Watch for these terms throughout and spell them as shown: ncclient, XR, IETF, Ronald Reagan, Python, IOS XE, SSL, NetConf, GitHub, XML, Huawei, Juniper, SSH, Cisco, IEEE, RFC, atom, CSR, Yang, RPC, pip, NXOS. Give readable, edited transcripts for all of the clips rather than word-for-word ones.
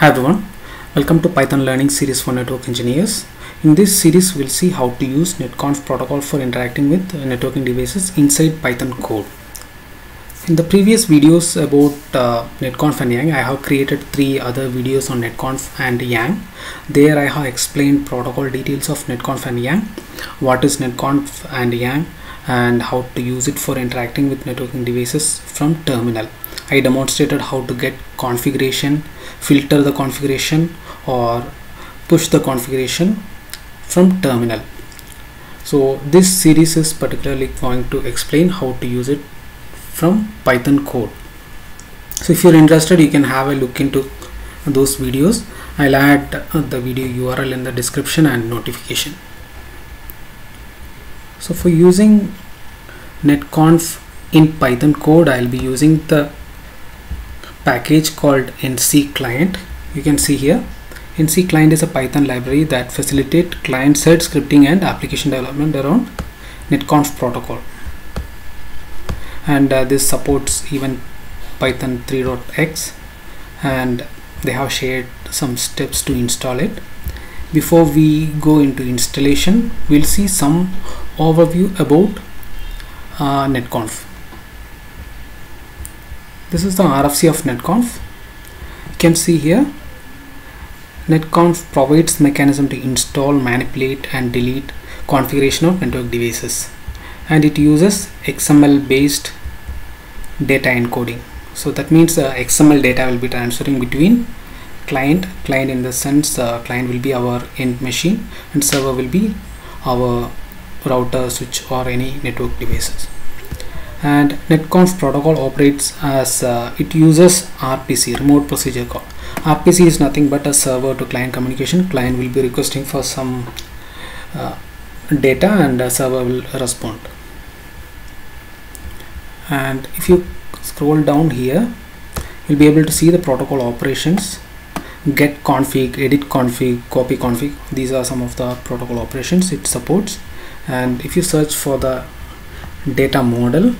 Hi everyone, welcome to Python Learning Series for Network Engineers. In this series, we'll see how to use NetConf protocol for interacting with networking devices inside Python code. In the previous videos about NetConf and Yang, I have created three other videos on NetConf and Yang. There I have explained protocol details of NetConf and Yang, what is NetConf and Yang, and how to use it for interacting with networking devices from terminal. I demonstrated how to get configuration, filter the configuration, or push the configuration from terminal. So this series is particularly going to explain how to use it from Python code. So if you're interested, you can have a look into those videos. I'll add the video URL in the description and notification. So for using NetConf in Python code, I'll be using the package called ncclient. You can see here ncclient is a Python library that facilitates client-side scripting and application development around NetConf protocol, and this supports even Python 3.x, and they have shared some steps to install it. Before we go into installation, we'll see some overview about NetConf. This is the RFC of NetConf. You can see here NetConf provides mechanism to install, manipulate and delete configuration of network devices, and it uses XML based data encoding. So that means XML data will be transferring between client in the sense client will be our end machine and server will be our router, switch or any network devices. And NetConf protocol operates as it uses RPC, remote procedure call. RPC is nothing but a server to client communication. Client will be requesting for some data and the server will respond. And if you scroll down here, you'll be able to see the protocol operations: get config, edit config, copy config. These are some of the protocol operations it supports. And if you search for the data model,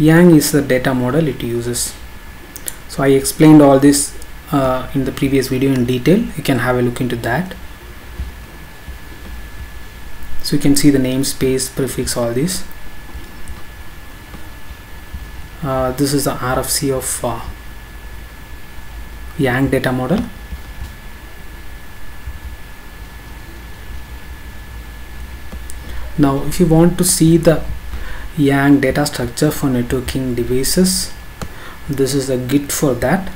Yang is the data model it uses. So I explained all this in the previous video in detail. You can have a look into that. So you can see the namespace, prefix, all these. This is the RFC of Yang data model. Now if you want to see the Yang data structure for networking devices, this is the git for that.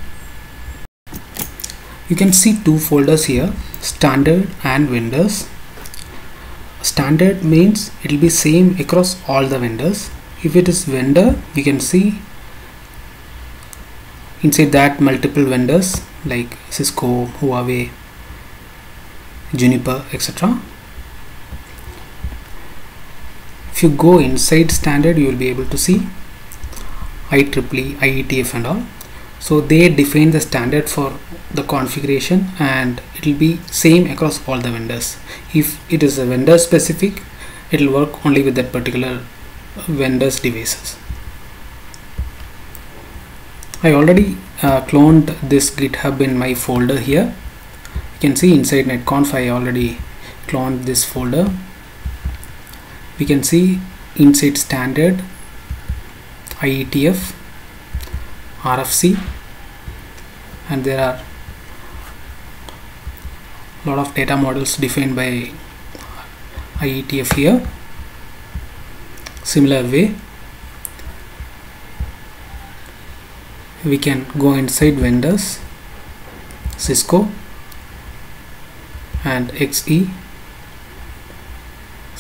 You can see two folders here, standard and vendors. Standard means it will be same across all the vendors. If it is vendor, we can see inside that multiple vendors like Cisco, Huawei, Juniper, etc. If you go inside standard, you will be able to see IEEE, IETF and all. So they define the standard for the configuration and it will be same across all the vendors. If it is a vendor specific, it will work only with that particular vendor's devices. I already cloned this GitHub in my folder here. You can see inside NetConf I already cloned this folder. We can see inside standard, IETF, RFC, and there are a lot of data models defined by IETF here. Similar way, we can go inside vendors, Cisco and XE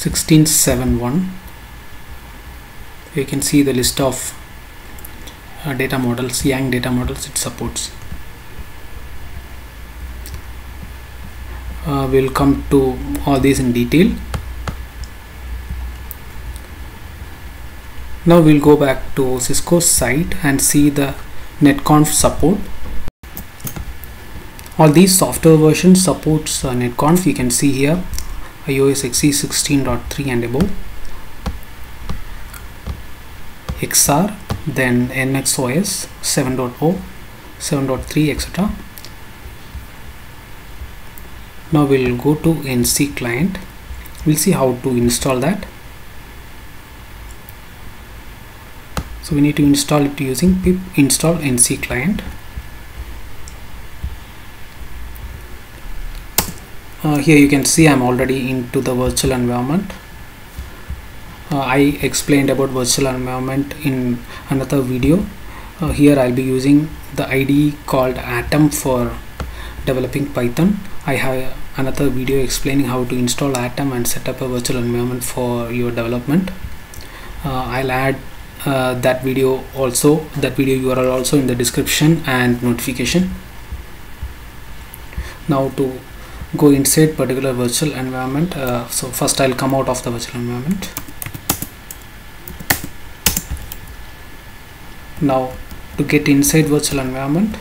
1671. You can see the list of data models, Yang data models it supports. We'll come to all these in detail. Now we'll go back to Cisco's site and see the NetConf support. All these software versions supports NetConf. You can see here IOS XE 16.3 and above, XR, then NXOS 7.0, 7.3, etc. Now we'll go to ncclient. We'll see how to install that. So we need to install it using pip install ncclient. Here you can see I'm already into the virtual environment. I explained about virtual environment in another video. Here I'll be using the IDE called Atom for developing Python. I have another video explaining how to install Atom and set up a virtual environment for your development. I'll add that video URL also in the description and notification. Now to go inside particular virtual environment, so first I'll come out of the virtual environment. Now to get inside virtual environment,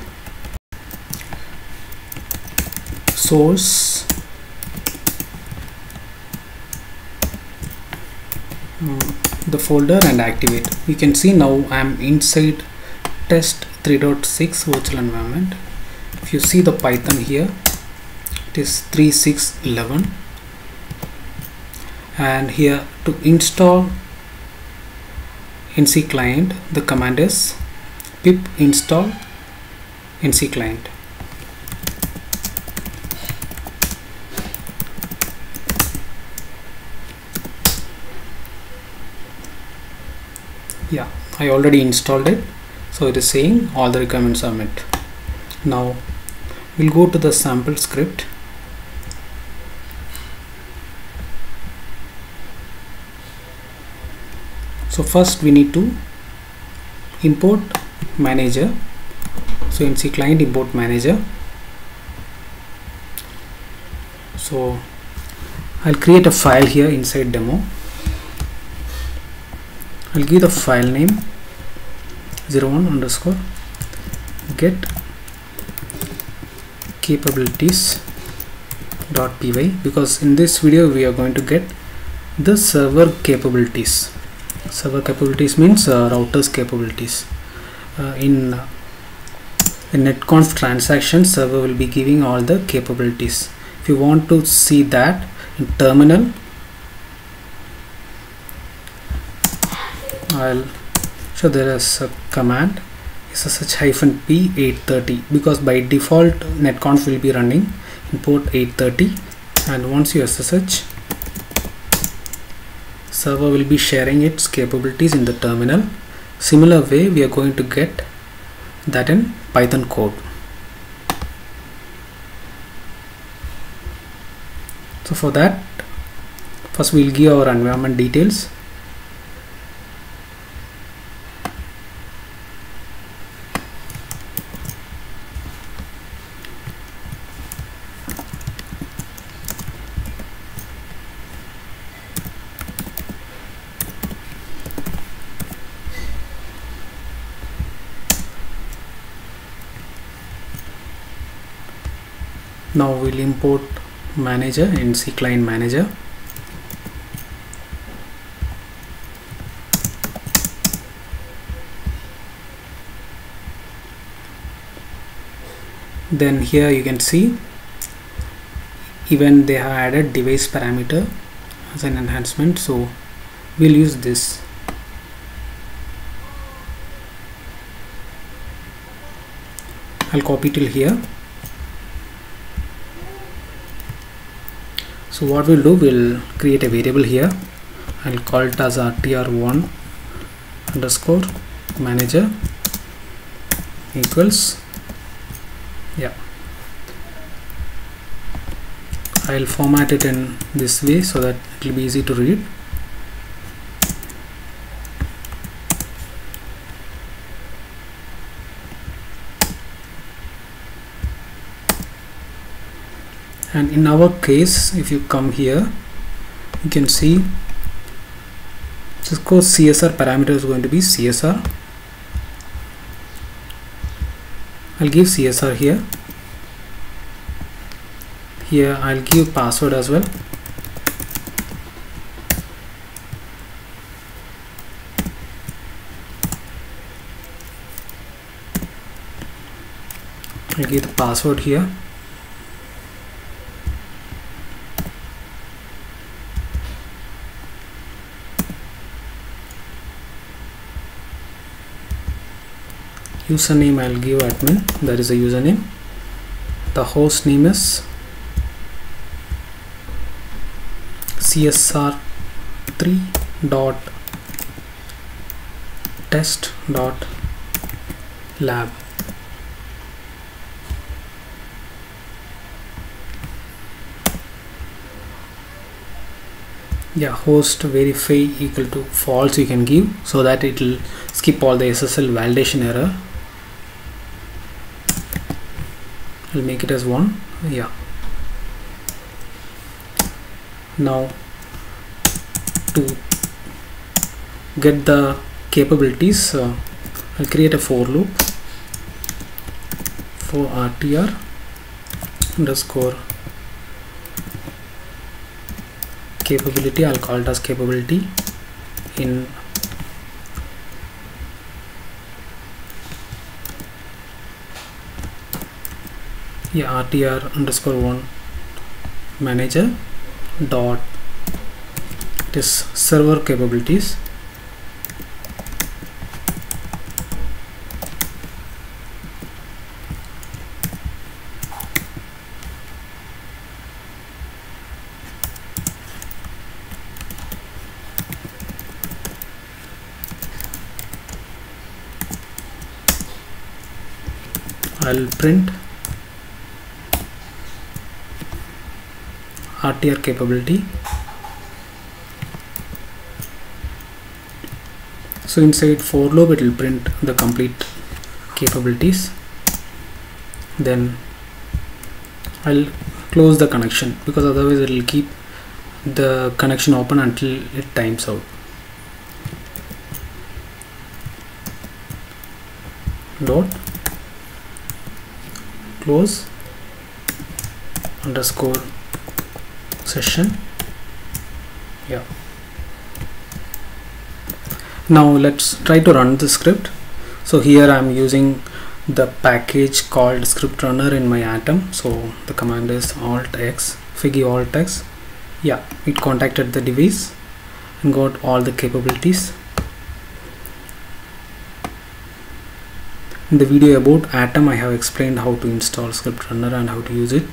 source the folder and activate. You can see now I'm inside test 3.6 virtual environment. If you see the Python here, it is 3.6.11, and here to install ncclient, the command is pip install ncclient. Yeah, I already installed it, so it is saying all the requirements are met. Now we'll go to the sample script. So first we need to import manager, so ncclient import manager. So I'll create a file here inside demo. I'll give the file name 01_get capabilities.py, because in this video we are going to get the server capabilities. Server capabilities means router's capabilities. In the NetConf transaction, server will be giving all the capabilities. If you want to see that in terminal, I'll show there is a command ssh -p 830, because by default NetConf will be running in port 830, and once you ssh, server will be sharing its capabilities in the terminal. Similar way we are going to get that in Python code. So for that, first we will give our environment details. Now we'll import manager, ncclient manager. Then here you can see even they have added device parameter as an enhancement, so we'll use this. I'll copy till here. So what we'll do, we'll create a variable here. I'll call it as tr1_manager equals, yeah, I'll format it in this way so that it will be easy to read. And in our case, if you come here, you can see Cisco CSR parameter is going to be CSR. I'll give CSR here. Here I'll give password as well. I give the password here. Username I'll give admin, that is a username. The host name is csr3.test.lab. Yeah, host verify equal to false you can give, so that it will skip all the SSL validation error. I'll make it as 1. Yeah, now to get the capabilities, I'll create a for loop for rtr underscore capability. I'll call it as capability in rtr underscore 1 manager dot this server capabilities. I'll print rtr capability. So inside for loop it will print the complete capabilities. Then I'll close the connection, because otherwise it will keep the connection open until it times out. Dot close underscore session. Yeah. Now let's try to run the script. So here I am using the package called script runner in my atom. So the command is alt x figgy alt x. Yeah, it contacted the device and got all the capabilities. In the video about atom I have explained how to install script runner and how to use it.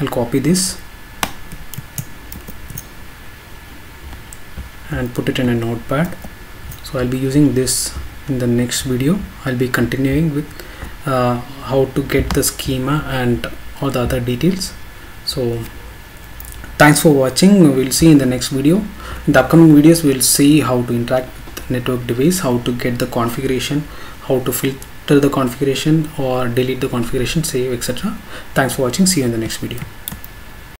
I'll copy this and put it in a notepad. So I'll be using this in the next video. I'll be continuing with how to get the schema and all the other details. So thanks for watching. We'll see in the next video. In the upcoming videos we'll see how to interact with network device, how to get the configuration, how to filter the configuration or delete the configuration, save, etc. Thanks for watching. See you in the next video.